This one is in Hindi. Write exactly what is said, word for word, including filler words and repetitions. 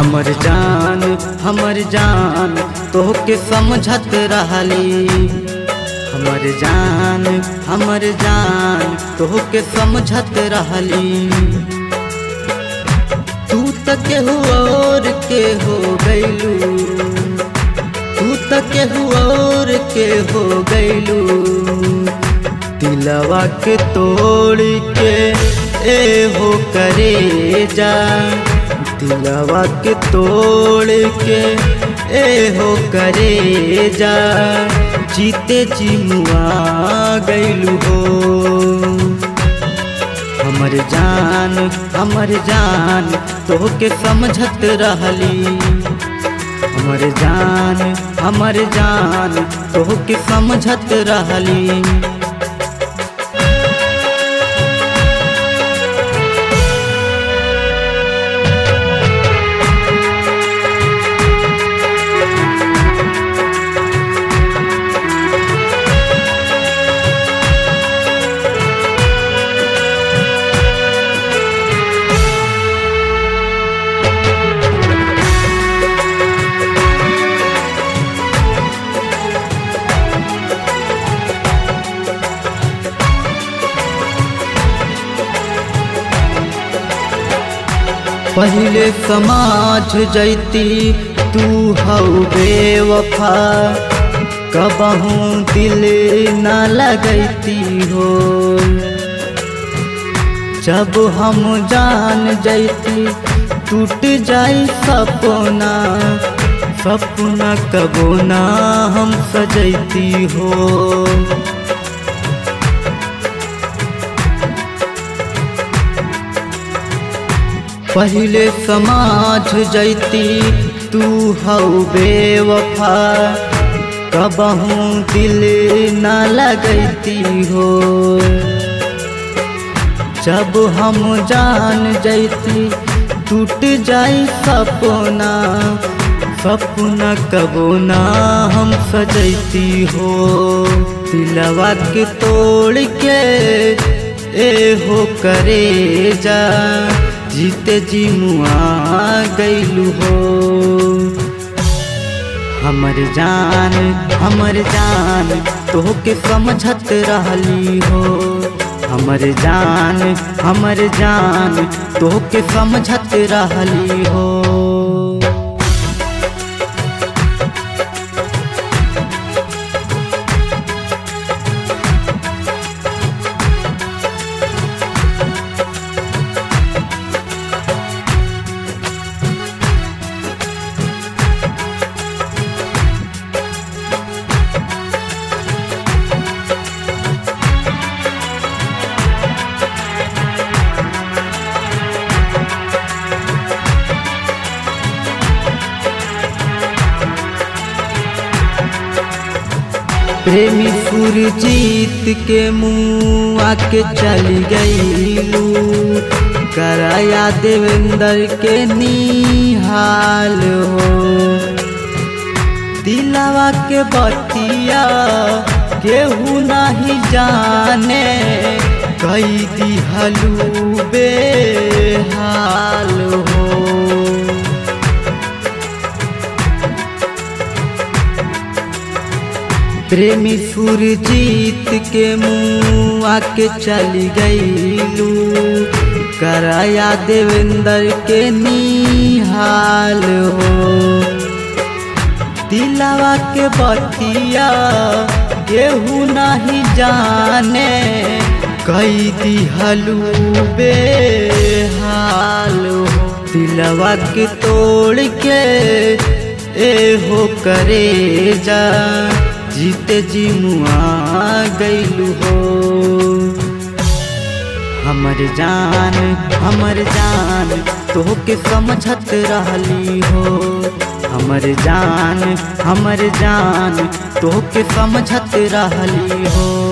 हमर जान हमर जान तोहके समझत रहली, हमर जान हमर जान तोहके समझत रहली। तू त केहू और के हो गइलू, तू त केहू और के हो गइलू। दिलवा के तोड़ के ए हो करे जा, दिलवा के तोड़ के ए हो करे जा। जीते जी मुआ गइलू हो हमर जान हमर जान तोहके समझत रहली, हमर जान हमर जान तोहके समझत रहली। पहले समाज जैती तू हौ बेवफा, कबहू दिल ना लगैती हो। जब हम जान जैती टूट जाई सपना, सपना कबो ना हम सजैती हो। पहले समाज जैती तू हौ बेवफा, कबहू दिल ना लगैती हो। जब हम जान जैती टूट जाई सपना, सपना कबो ना हम सजैती हो। दिलवा के तोड़ के ए हो करे जा, जीते जी मुआ गइलू हो हमर जान हमर जान तोहके समझत रहली हो। हमर जान हमर जान तोहके समझत रहली हो। प्रेमी सुरजीत के मुँह आके चली गईलू, कराया देवेंद्र के निहाल हो। दिलवा के बतिया केहू नहीं जाने, कई दिहलू बेहाल हो। प्रेमी सुरजीत के मुँह आके चली गईलू, कराया देवेंद्र के निहाल हो। दिलवा के बतिया केहू नहीं जाने, कई दिहलू बेहाल हो। दिलवा के तोड़ के ए हो करे जा, जीते जी मुआ गइलू हो हमर जान हमर जान तोहके समझत रहली हो। हमर जान हमर जान तोहके समझत रहली हो।